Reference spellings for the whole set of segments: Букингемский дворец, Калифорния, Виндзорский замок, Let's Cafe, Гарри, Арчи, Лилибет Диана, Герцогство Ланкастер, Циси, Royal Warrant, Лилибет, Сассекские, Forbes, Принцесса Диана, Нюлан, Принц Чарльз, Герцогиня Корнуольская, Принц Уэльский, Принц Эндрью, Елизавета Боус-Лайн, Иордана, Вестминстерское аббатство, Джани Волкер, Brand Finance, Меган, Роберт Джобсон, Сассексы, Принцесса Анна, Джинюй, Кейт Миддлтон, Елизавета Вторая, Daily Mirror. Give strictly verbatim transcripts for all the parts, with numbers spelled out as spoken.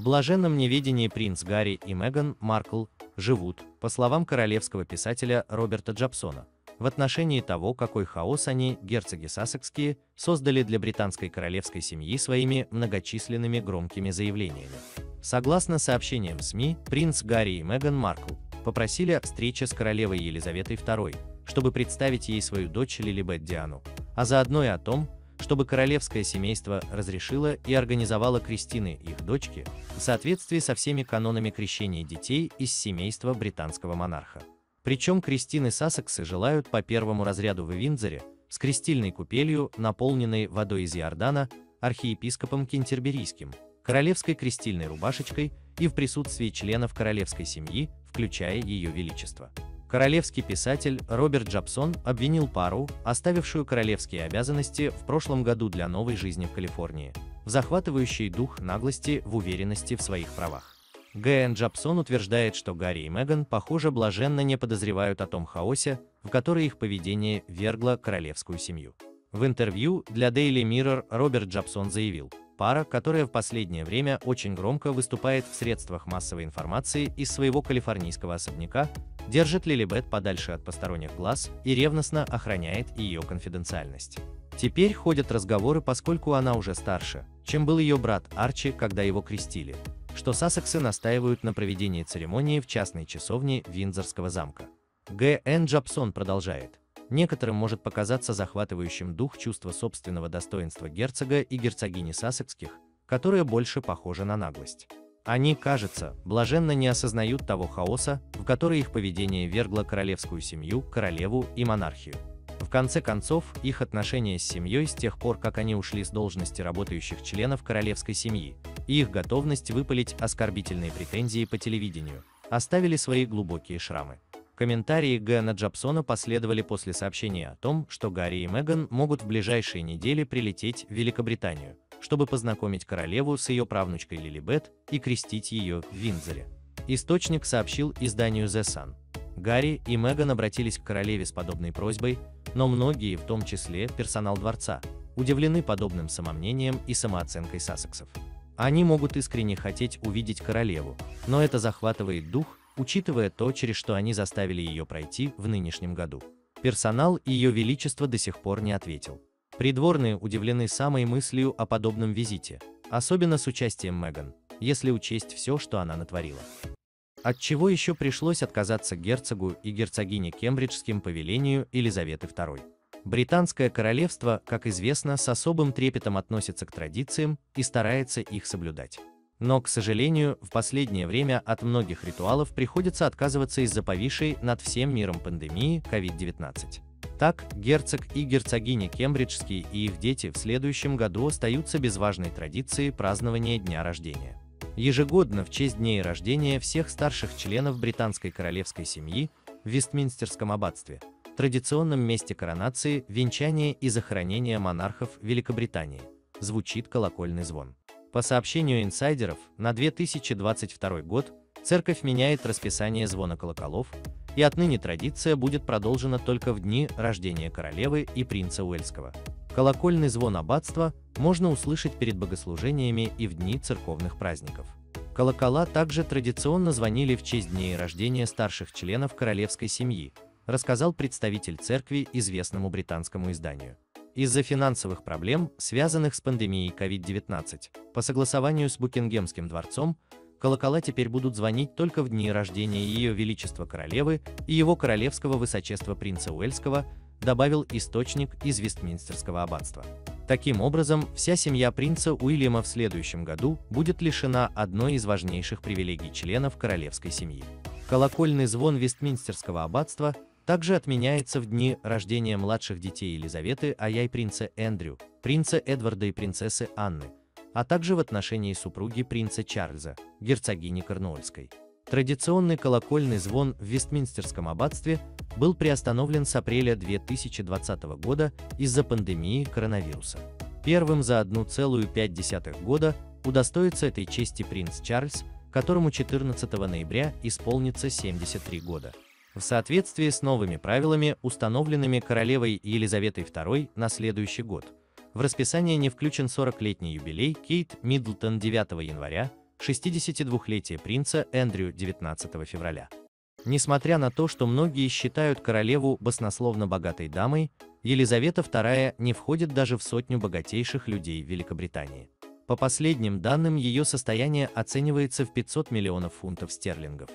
В блаженном неведении принц Гарри и Меган Маркл живут, по словам королевского писателя Роберта Джобсона, в отношении того, какой хаос они, герцоги сассекские, создали для британской королевской семьи своими многочисленными громкими заявлениями. Согласно сообщениям СМИ, принц Гарри и Меган Маркл попросили о встрече с королевой Елизаветой Второй, чтобы представить ей свою дочь Лилибет Диану, а заодно и о том, чтобы королевское семейство разрешило и организовало крестины их дочки в соответствии со всеми канонами крещения детей из семейства британского монарха. Причем крестины сассексы желают по первому разряду в Виндзоре, с крестильной купелью, наполненной водой из Иордана, архиепископом Кентерберийским, королевской крестильной рубашечкой и в присутствии членов королевской семьи, включая ее величество. Королевский писатель Роберт Джобсон обвинил пару, оставившую королевские обязанности в прошлом году для новой жизни в Калифорнии, в захватывающей дух наглости в уверенности в своих правах. Г Н Джобсон утверждает, что Гарри и Меган, похоже, блаженно не подозревают о том хаосе, в который их поведение ввергло королевскую семью. В интервью для Daily Mirror Роберт Джобсон заявил: пара, которая в последнее время очень громко выступает в средствах массовой информации из своего калифорнийского особняка, держит Лилибет подальше от посторонних глаз и ревностно охраняет ее конфиденциальность. Теперь ходят разговоры, поскольку она уже старше, чем был ее брат Арчи, когда его крестили, что сассексы настаивают на проведении церемонии в частной часовне Виндзорского замка. Г Н Джобсон продолжает. Некоторым может показаться захватывающим дух чувство собственного достоинства герцога и герцогини сассекских, которое больше похоже на наглость. Они, кажется, блаженно не осознают того хаоса, в который их поведение ввергло королевскую семью, королеву и монархию. В конце концов, их отношения с семьей с тех пор, как они ушли с должности работающих членов королевской семьи, и их готовность выпалить оскорбительные претензии по телевидению, оставили свои глубокие шрамы. Комментарии Г Н Джобсона последовали после сообщения о том, что Гарри и Меган могут в ближайшие недели прилететь в Великобританию, чтобы познакомить королеву с ее правнучкой Лилибет и крестить ее в Виндзоре. Источник сообщил изданию The Sun. Гарри и Меган обратились к королеве с подобной просьбой, но многие, в том числе персонал дворца, удивлены подобным самомнением и самооценкой сассексов. Они могут искренне хотеть увидеть королеву, но это захватывает дух, учитывая то, через что они заставили ее пройти в нынешнем году. Персонал Ее Величества до сих пор не ответил. Придворные удивлены самой мыслью о подобном визите, особенно с участием Меган, если учесть все, что она натворила. Отчего еще пришлось отказаться герцогу и герцогине Кембриджским по велению Елизаветы Второй. Британское королевство, как известно, с особым трепетом относится к традициям и старается их соблюдать. Но, к сожалению, в последнее время от многих ритуалов приходится отказываться из-за повисшей над всем миром пандемии ковид девятнадцать. Так, герцог и герцогиня Кембриджские и их дети в следующем году остаются без важной традиции празднования дня рождения. Ежегодно в честь дней рождения всех старших членов британской королевской семьи в Вестминстерском аббатстве, традиционном месте коронации, венчания и захоронения монархов Великобритании, звучит колокольный звон. По сообщению инсайдеров, на две тысячи двадцать второй год церковь меняет расписание звона колоколов, и отныне традиция будет продолжена только в дни рождения королевы и принца Уэльского. Колокольный звон аббатства можно услышать перед богослужениями и в дни церковных праздников. Колокола также традиционно звонили в честь дней рождения старших членов королевской семьи, рассказал представитель церкви известному британскому изданию. Из-за финансовых проблем, связанных с пандемией ковид девятнадцать, по согласованию с Букингемским дворцом, колокола теперь будут звонить только в дни рождения Ее Величества Королевы и Его Королевского Высочества Принца Уэльского, добавил источник из Вестминстерского аббатства. Таким образом, вся семья принца Уильяма в следующем году будет лишена одной из важнейших привилегий членов королевской семьи. Колокольный звон Вестминстерского аббатства также отменяется в дни рождения младших детей Елизаветы, а я и принца Эндрю, принца Эдварда и принцессы Анны, а также в отношении супруги принца Чарльза, герцогини Корнуольской. Традиционный колокольный звон в Вестминстерском аббатстве был приостановлен с апреля две тысячи двадцатого года из-за пандемии коронавируса. Первым за одна целая пять десятых года удостоится этой чести принц Чарльз, которому четырнадцатого ноября исполнится семьдесят три года. В соответствии с новыми правилами, установленными королевой Елизаветой Второй на следующий год, в расписание не включен сорокалетний юбилей Кейт Миддлтон девятого января, шестидесятидвухлетие принца Эндрю девятнадцатого февраля. Несмотря на то, что многие считают королеву баснословно богатой дамой, Елизавета вторая не входит даже в сотню богатейших людей Великобритании. По последним данным, ее состояние оценивается в пятьсот миллионов фунтов стерлингов.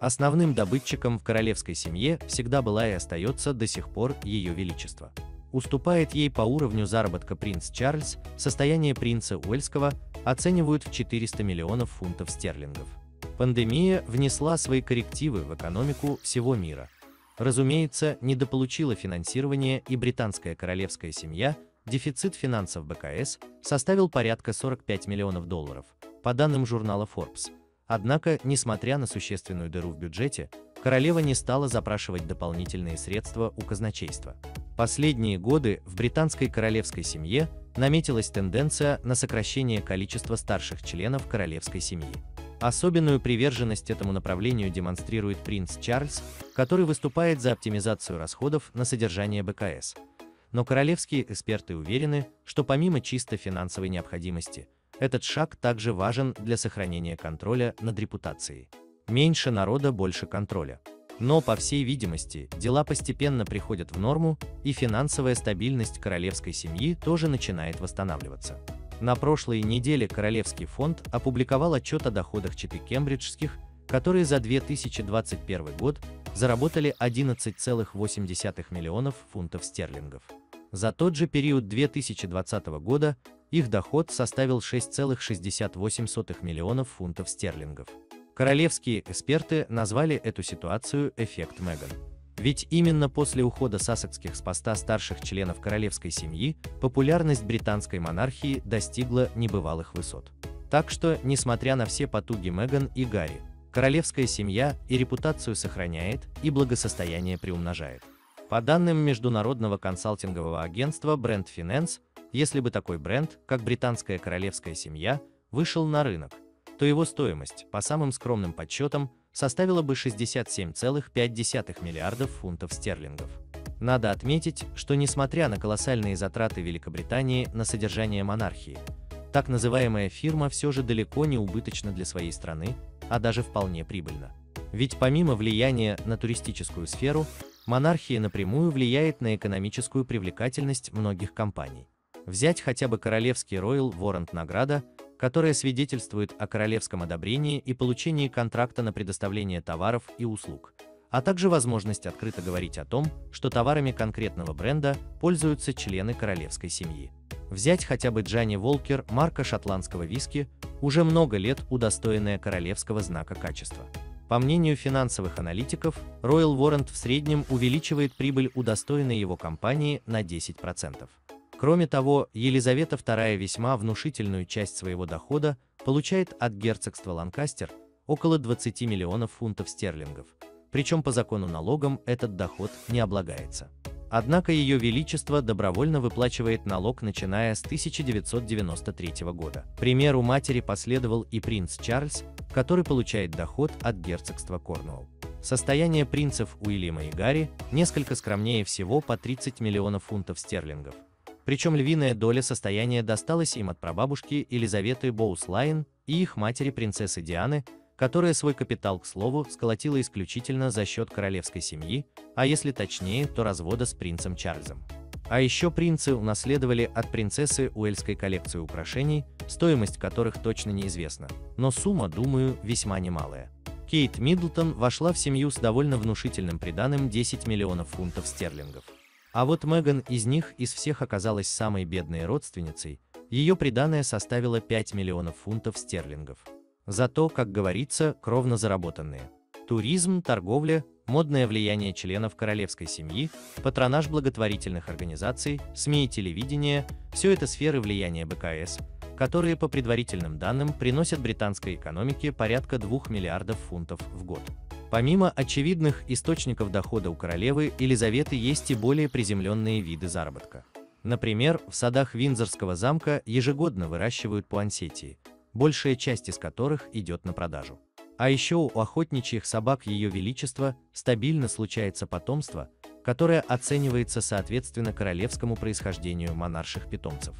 Основным добытчиком в королевской семье всегда была и остается до сих пор ее величество. Уступает ей по уровню заработка принц Чарльз, состояние принца Уэльского оценивают в четыреста миллионов фунтов стерлингов. Пандемия внесла свои коррективы в экономику всего мира. Разумеется, недополучила финансирование и британская королевская семья, дефицит финансов БКС составил порядка сорока пяти миллионов долларов, по данным журнала Forbes. Однако, несмотря на существенную дыру в бюджете, королева не стала запрашивать дополнительные средства у казначейства. Последние годы в британской королевской семье наметилась тенденция на сокращение количества старших членов королевской семьи. Особенную приверженность этому направлению демонстрирует принц Чарльз, который выступает за оптимизацию расходов на содержание БКС. Но королевские эксперты уверены, что помимо чисто финансовой необходимости, этот шаг также важен для сохранения контроля над репутацией. Меньше народа – больше контроля. Но, по всей видимости, дела постепенно приходят в норму, и финансовая стабильность королевской семьи тоже начинает восстанавливаться. На прошлой неделе Королевский фонд опубликовал отчет о доходах четы кембриджских, которые за две тысячи двадцать первый год заработали одиннадцать целых восемь десятых миллионов фунтов стерлингов. За тот же период две тысячи двадцатого года их доход составил шесть целых шестьдесят восемь сотых миллионов фунтов стерлингов. Королевские эксперты назвали эту ситуацию «эффект Меган». Ведь именно после ухода сассекских с поста старших членов королевской семьи популярность британской монархии достигла небывалых высот. Так что, несмотря на все потуги Меган и Гарри, королевская семья и репутацию сохраняет, и благосостояние приумножает. По данным международного консалтингового агентства Brand Finance, если бы такой бренд, как британская королевская семья, вышел на рынок, то его стоимость, по самым скромным подсчетам, составила бы шестьдесят семь целых пять десятых миллиардов фунтов стерлингов. Надо отметить, что несмотря на колоссальные затраты Великобритании на содержание монархии, так называемая фирма все же далеко не убыточна для своей страны, а даже вполне прибыльна. Ведь помимо влияния на туристическую сферу, монархия напрямую влияет на экономическую привлекательность многих компаний. Взять хотя бы королевский Royal Warrant награда, которая свидетельствует о королевском одобрении и получении контракта на предоставление товаров и услуг, а также возможность открыто говорить о том, что товарами конкретного бренда пользуются члены королевской семьи. Взять хотя бы Джани Волкер, марка шотландского виски, уже много лет удостоенная королевского знака качества. По мнению финансовых аналитиков, Royal Warrant в среднем увеличивает прибыль удостоенной его компании на десять процентов. Кроме того, Елизавета вторая весьма внушительную часть своего дохода получает от герцогства Ланкастер, около двадцати миллионов фунтов стерлингов, причем по закону налогом этот доход не облагается. Однако ее величество добровольно выплачивает налог начиная с тысяча девятьсот девяносто третьего года. К примеру матери последовал и принц Чарльз, который получает доход от герцогства Корнуолл. Состояние принцев Уильяма и Гарри несколько скромнее всего по тридцать миллионов фунтов стерлингов. Причем львиная доля состояния досталась им от прабабушки Елизаветы Боус-Лайн и их матери принцессы Дианы, которая свой капитал, к слову, сколотила исключительно за счет королевской семьи, а если точнее, то развода с принцем Чарльзом. А еще принцы унаследовали от принцессы Уэльской коллекцию украшений, стоимость которых точно неизвестна, но сумма, думаю, весьма немалая. Кейт Миддлтон вошла в семью с довольно внушительным приданым десять миллионов фунтов стерлингов. А вот Меган из них из всех оказалась самой бедной родственницей, ее приданое составило пять миллионов фунтов стерлингов. Зато, как говорится, кровно заработанные. Туризм, торговля, модное влияние членов королевской семьи, патронаж благотворительных организаций, СМИ и телевидение – все это сферы влияния БКС, которые, по предварительным данным, приносят британской экономике порядка двух миллиардов фунтов в год. Помимо очевидных источников дохода у королевы Елизаветы есть и более приземленные виды заработка. Например, в садах Виндзорского замка ежегодно выращивают пуансетии, большая часть из которых идет на продажу. А еще у охотничьих собак Ее Величества стабильно случается потомство, которое оценивается соответственно королевскому происхождению монарших питомцев.